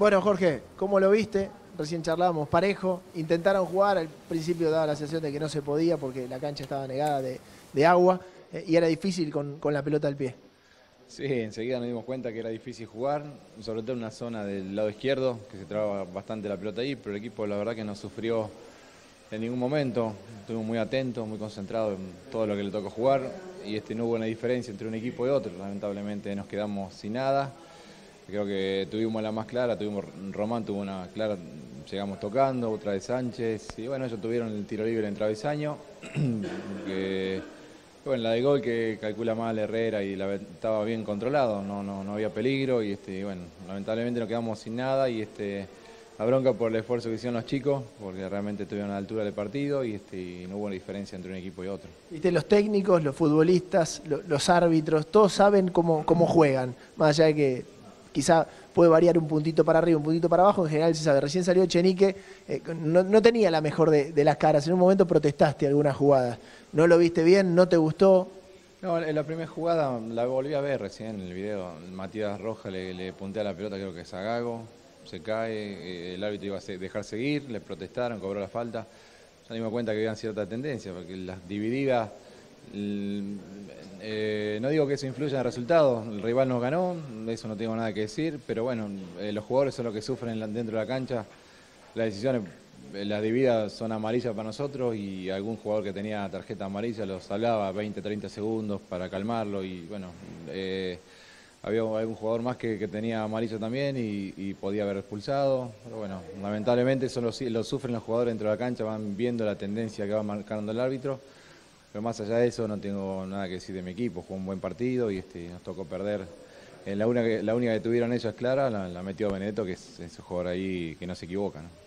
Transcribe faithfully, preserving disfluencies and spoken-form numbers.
Bueno, Jorge, ¿cómo lo viste? Recién charlábamos parejo, intentaron jugar, al principio daba la sensación de que no se podía porque la cancha estaba negada de, de agua eh, y era difícil con, con la pelota al pie. Sí, enseguida nos dimos cuenta que era difícil jugar, sobre todo en una zona del lado izquierdo, que se traba bastante la pelota ahí, pero el equipo la verdad que no sufrió en ningún momento, estuvimos muy atentos, muy concentrados en todo lo que le tocó jugar y este, no hubo una diferencia entre un equipo y otro, lamentablemente nos quedamos sin nada. Creo que tuvimos la más clara, tuvimos Román tuvo una clara, llegamos tocando, otra de Sánchez, y bueno, ellos tuvieron el tiro libre en travesaño, que, bueno, la de gol que calcula mal Herrera y la, estaba bien controlado, no, no, no había peligro, y este, bueno, lamentablemente nos quedamos sin nada, y este, la bronca por el esfuerzo que hicieron los chicos, porque realmente estuvieron a la altura del partido, y, este, y no hubo diferencia entre un equipo y otro. Viste, los técnicos, los futbolistas, lo, los árbitros, todos saben cómo, cómo juegan, más allá de que quizá puede variar un puntito para arriba, un puntito para abajo, en general se sabe. Recién salió Chenique, eh, no, no tenía la mejor de, de las caras, en un momento protestaste algunas jugadas, no lo viste bien, no te gustó. No, en la primera jugada la volví a ver recién en el video, Matías Rojas le, le puntea la pelota, creo que es a Gago, se cae, eh, el árbitro iba a dejar seguir, le protestaron, cobró la falta, ya dimos cuenta que había cierta tendencia, porque las divididas... Eh, no digo que eso influya en el resultado, el rival nos ganó, de eso no tengo nada que decir, pero bueno, eh, los jugadores son los que sufren dentro de la cancha, las decisiones, las divididas son amarillas para nosotros y algún jugador que tenía tarjeta amarilla los hablaba veinte, treinta segundos para calmarlo y bueno, eh, había algún jugador más que, que tenía amarillo también y, y podía haber expulsado, pero bueno, lamentablemente eso lo, lo sufren los jugadores dentro de la cancha, van viendo la tendencia que va marcando el árbitro. Pero más allá de eso no tengo nada que decir de mi equipo, jugó un buen partido y este, nos tocó perder. La única, la única que tuvieron ellos es clara, la, la metió Benedetto, que es, es un jugador ahí que no se equivoca, ¿no?